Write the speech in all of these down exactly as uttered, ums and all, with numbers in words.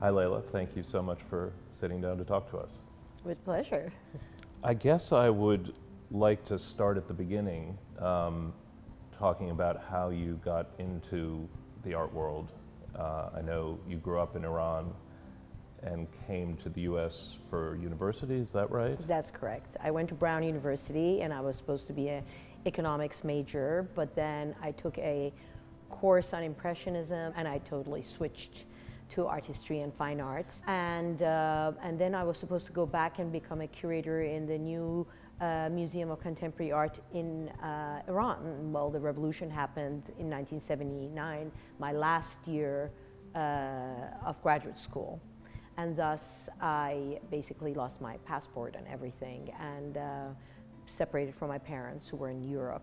Hi, Layla. Thank you so much for sitting down to talk to us. With pleasure. I guess I would like to start at the beginning, um, talking about how you got into the art world. Uh, I know you grew up in Iran and came to the U S for university, is that right? That's correct. I went to Brown University and I was supposed to be an economics major, but then I took a course on Impressionism and I totally switched to art history and fine arts. And, uh, and then I was supposed to go back and become a curator in the new uh, Museum of Contemporary Art in uh, Iran. Well, the revolution happened in nineteen seventy-nine, my last year uh, of graduate school. And thus I basically lost my passport and everything and uh, separated from my parents who were in Europe.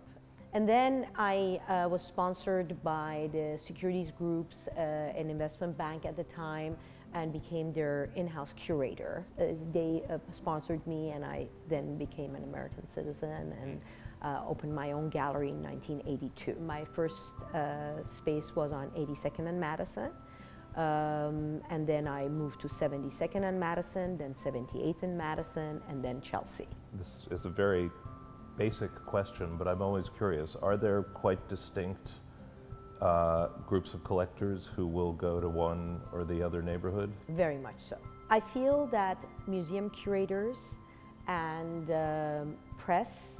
And then I uh, was sponsored by the securities groups, uh, an investment bank at the time, and became their in-house curator. Uh, they uh, sponsored me and I then became an American citizen and uh, opened my own gallery in nineteen eighty-two. My first uh, space was on eighty-second and Madison. Um, and then I moved to seventy-second and Madison, then seventy-eighth and Madison, and then Chelsea. This is a very basic question, but I'm always curious. Are there quite distinct uh, groups of collectors who will go to one or the other neighborhood? Very much so. I feel that museum curators and uh, press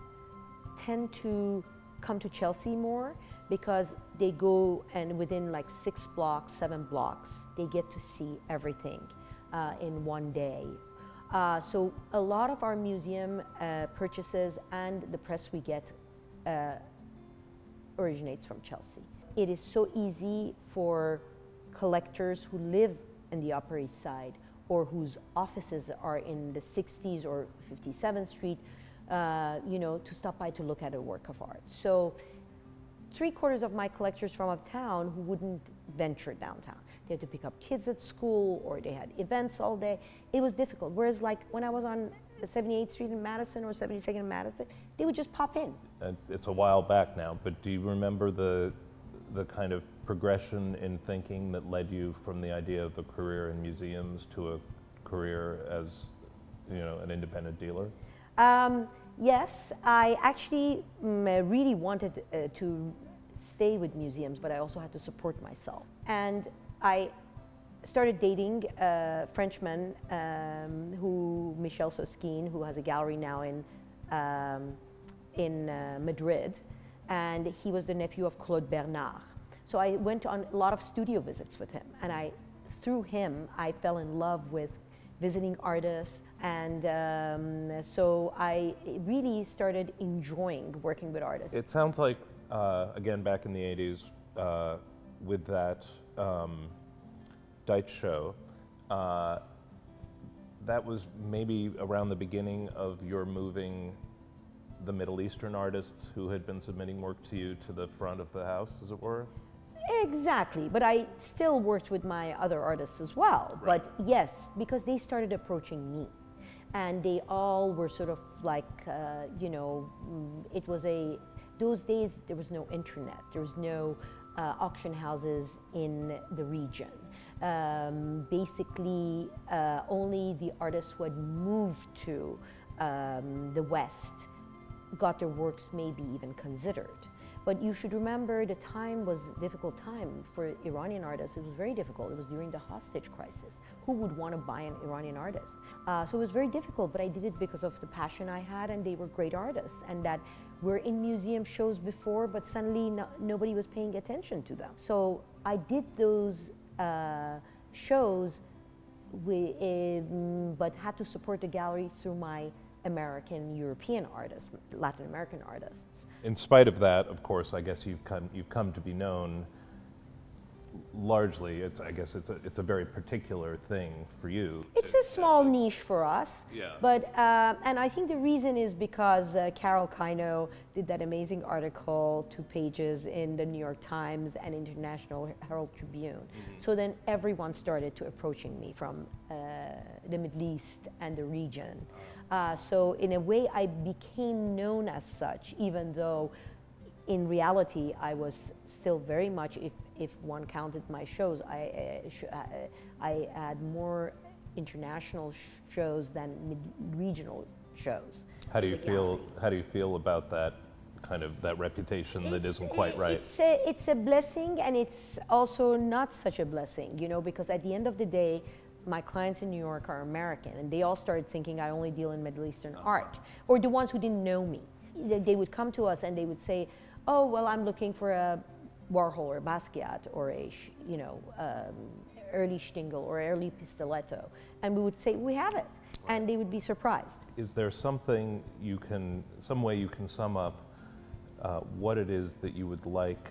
tend to come to Chelsea more, because they go and within like six blocks, seven blocks, they get to see everything uh, in one day. Uh, so a lot of our museum uh, purchases and the press we get uh, originates from Chelsea. It is so easy for collectors who live in the Upper East Side or whose offices are in the sixties or fifty-seventh Street, uh, you know, to stop by to look at a work of art. So three quarters of my collectors from uptown who wouldn't venture downtown. They had to pick up kids at school or they had events all day. It was difficult. Whereas like when I was on seventy-eighth Street in Madison or seventy-second in Madison, they would just pop in. And it's a while back now, but do you remember the, the kind of progression in thinking that led you from the idea of a career in museums to a career as, you know, an independent dealer? Um, Yes, I actually mm, really wanted uh, to stay with museums, but I also had to support myself. And I started dating a Frenchman, um, who Michel Soskine, who has a gallery now in, um, in uh, Madrid, and he was the nephew of Claude Bernard. So I went on a lot of studio visits with him, and I, through him, I fell in love with visiting artists, and um, so I really started enjoying working with artists. It sounds like, uh, again, back in the eighties, uh, with that um, Deitch show, uh, that was maybe around the beginning of your moving the Middle Eastern artists who had been submitting work to you to the front of the house, as it were? Exactly, but I still worked with my other artists as well. Right. But yes, because they started approaching me, and they all were sort of like, uh, you know, it was a, those days there was no internet, there was no uh, auction houses in the region. Um, basically, uh, only the artists who had moved to um, the West got their works maybe even considered. But you should remember the time was a difficult time for Iranian artists. It was very difficult. It was during the hostage crisis. Who would want to buy an Iranian artist? Uh, so it was very difficult, but I did it because of the passion I had, and they were great artists, and that were in museum shows before, but suddenly no, nobody was paying attention to them. So I did those uh, shows, we, um, but had to support the gallery through my American, European artists, Latin American artists. In spite of that, of course, I guess you've come you've come to be known largely. It's I guess it's a it's a very particular thing for you. It's a small niche for us. Yeah. But uh, and I think the reason is because uh, Carol Kino did that amazing article, two pages in the New York Times and International Herald Tribune. Mm-hmm. So then everyone started to approaching me from uh, the Middle East and the region. Uh, so in a way I became known as such, even though in reality, I was still very much, if, if one counted my shows, I, uh, sh I, I had more international sh shows than regional shows. How do you feel? How do you feel about that kind of that reputation that isn't quite right? It's a, it's a blessing, and it's also not such a blessing, you know, because at the end of the day, my clients in New York are American, and they all started thinking I only deal in Middle Eastern art, or the ones who didn't know me. They would come to us and they would say, "Oh, well, I'm looking for a Warhol or Basquiat or a, you know, um, early Stingel or early Pistoletto," and we would say, "We have it," and they would be surprised. Is there something you can, some way you can sum up uh, what it is that you would like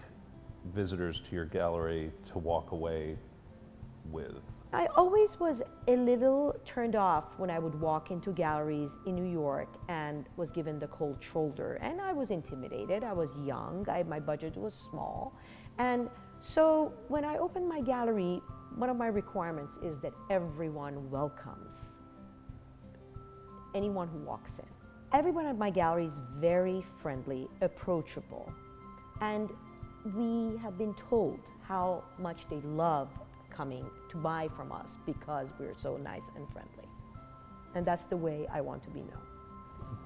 visitors to your gallery to walk away with? I always was a little turned off when I would walk into galleries in New York and was given the cold shoulder, and I was intimidated. I was young, I, my budget was small, and so when I opened my gallery, one of my requirements is that everyone welcomes anyone who walks in. Everyone at my gallery is very friendly, approachable, and we have been told how much they love coming to buy from us because we're so nice and friendly. And that's the way I want to be known.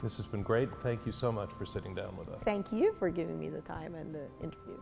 This has been great. Thank you so much for sitting down with us. Thank you for giving me the time and the interview.